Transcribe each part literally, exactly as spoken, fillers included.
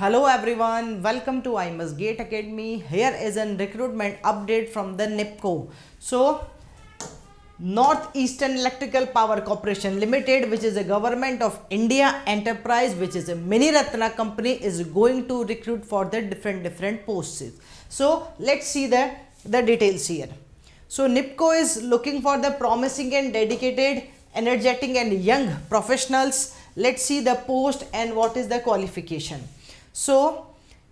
Hello everyone, welcome to I M S GATE Academy. Here is a recruitment update from the NEEPCO. So, Northeastern Electrical Power Corporation Limited, which is a Government of India enterprise, which is a Mini-Ratna company, is going to recruit for the different different posts. So, let's see the, the details here. So, NEEPCO is looking for the promising and dedicated, energetic and young professionals. Let's see the post and what is the qualification. So,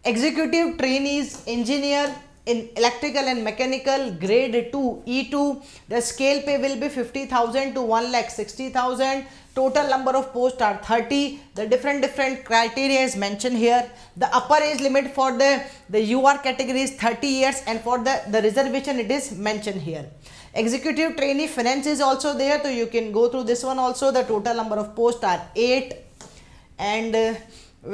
executive trainees, engineer in electrical and mechanical, grade two, E two. The scale pay will be fifty thousand to one lakh sixty thousand. Total number of posts are thirty. The different different criteria is mentioned here. The upper age limit for the, the U R category is thirty years, and for the, the reservation it is mentioned here. Executive trainee finance is also there, so you can go through this one also. The total number of posts are eight. And uh,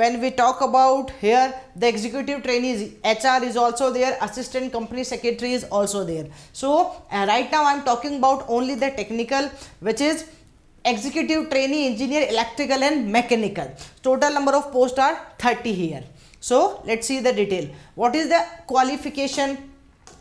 when we talk about here, the executive trainees, H R is also there, assistant company secretary is also there. So uh, right now I'm talking about only the technical, which is executive trainee, engineer, electrical and mechanical. Total number of posts are thirty here. So let's see the detail. What is the qualification?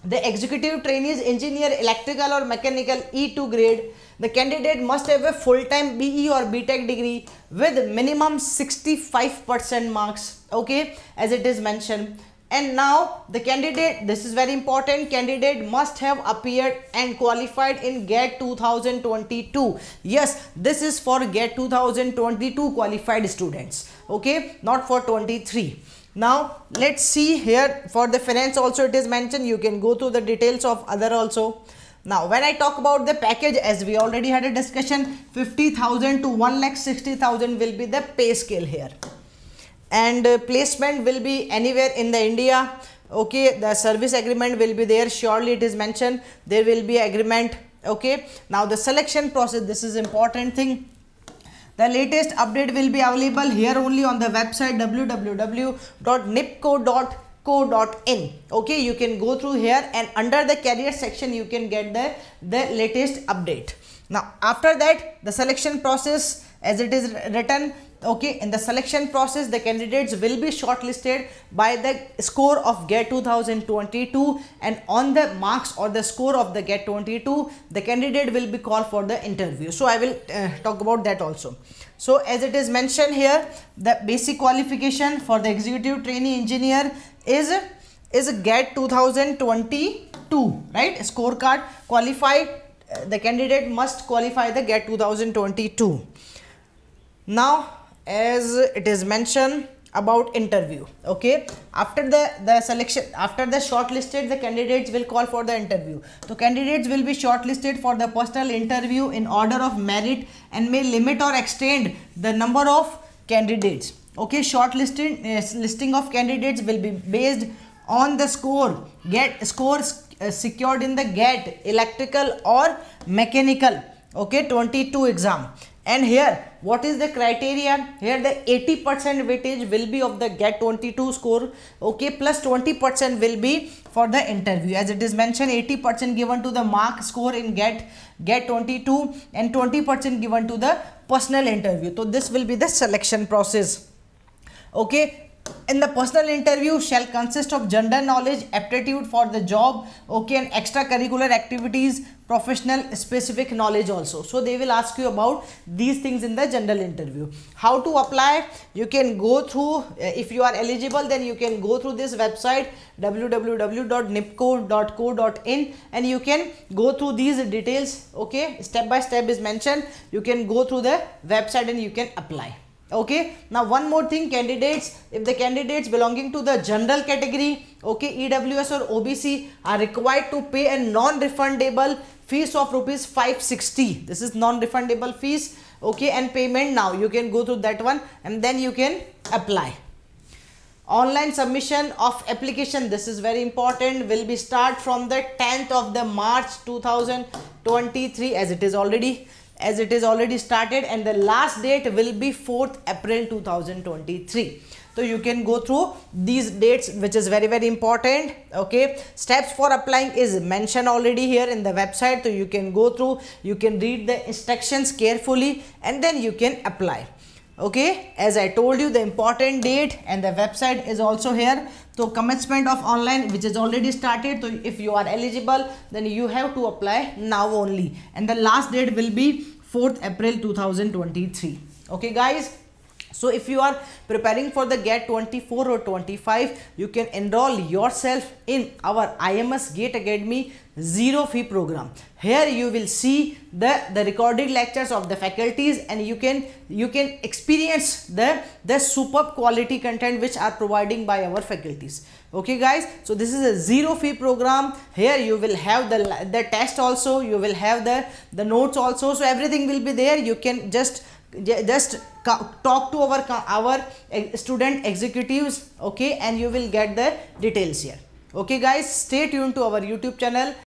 The executive trainees, engineer, electrical or mechanical, E two grade. The candidate must have a full-time B E or B tech degree with minimum sixty-five percent marks, okay, as it is mentioned. And now the candidate, this is very important, candidate must have appeared and qualified in GATE two thousand twenty-two. Yes, this is for GATE two thousand twenty-two qualified students, okay, not for twenty-three. Now let's see here, for the finance also it is mentioned. You can go through the details of other also. Now when I talk about the package, as we already had a discussion, fifty thousand to one lakh sixty thousand will be the pay scale here, and uh, placement will be anywhere in the India, okay. The service agreement will be there, surely it is mentioned, there will be agreement, okay. Now the selection process, this is important thing. The latest update will be available here only on the website w w w dot nipco dot co dot in. Okay, you can go through here and under the career section you can get the, the latest update. Now after that, the selection process as it is written, okay, in the selection process the candidates will be shortlisted by the score of GATE two thousand twenty-two, and on the marks or the score of the GATE twenty-two the candidate will be called for the interview. So I will uh, talk about that also. So as it is mentioned here, the basic qualification for the executive trainee engineer is is GATE two thousand twenty-two, right, scorecard qualified. Uh, the candidate must qualify the GATE two thousand twenty-two. Now as it is mentioned about interview, okay, after the the selection, after the shortlisted, the candidates will call for the interview. So candidates will be shortlisted for the personal interview in order of merit and may limit or extend the number of candidates, okay. Shortlisted uh, listing of candidates will be based on the score get scores uh, secured in the GATE electrical or mechanical, okay, twenty-two exam. And here what is the criteria? Here the eighty percent weightage will be of the GATE twenty-two score, okay, plus twenty percent will be for the interview. As it is mentioned, eighty percent given to the mark score in GATE GATE twenty-two and twenty percent given to the personal interview. So this will be the selection process, okay. In the personal interview shall consist of general knowledge, aptitude for the job, okay, and extracurricular activities, professional specific knowledge also. So they will ask you about these things in the general interview. How to apply? You can go through, if you are eligible then you can go through this website w w w dot nipco dot co dot in and you can go through these details, okay, step by step is mentioned. You can go through the website and you can apply. Okay, now one more thing, candidates, if the candidates belonging to the general category, okay, E W S or O B C are required to pay a non-refundable fees of rupees five hundred sixty. This is non-refundable fees, okay, and payment now. You can go through that one and then you can apply. Online submission of application, this is very important, will be start from the tenth of the March two thousand twenty-three, as it is already as it is already started, and the last date will be fourth April two thousand twenty-three. So you can go through these dates, which is very very important, okay. Steps for applying is mentioned already here in the website, so you can go through, you can read the instructions carefully and then you can apply, Okay, as I told you, the important date and the website is also here. So commencement of online, which is already started. So if you are eligible, then you have to apply now only. And the last date will be fourth April two thousand twenty-three. Okay guys, so if you are preparing for the GATE twenty-four or twenty-five, you can enroll yourself in our I M S GATE Academy zero fee program. Here you will see the the recorded lectures of the faculties, and you can you can experience the the superb quality content which are providing by our faculties. Okay guys, so this is a zero fee program. Here you will have the the test also, you will have the the notes also, so everything will be there. You can just just talk to our our student executives, okay, and you will get the details here. Okay guys, stay tuned to our YouTube channel.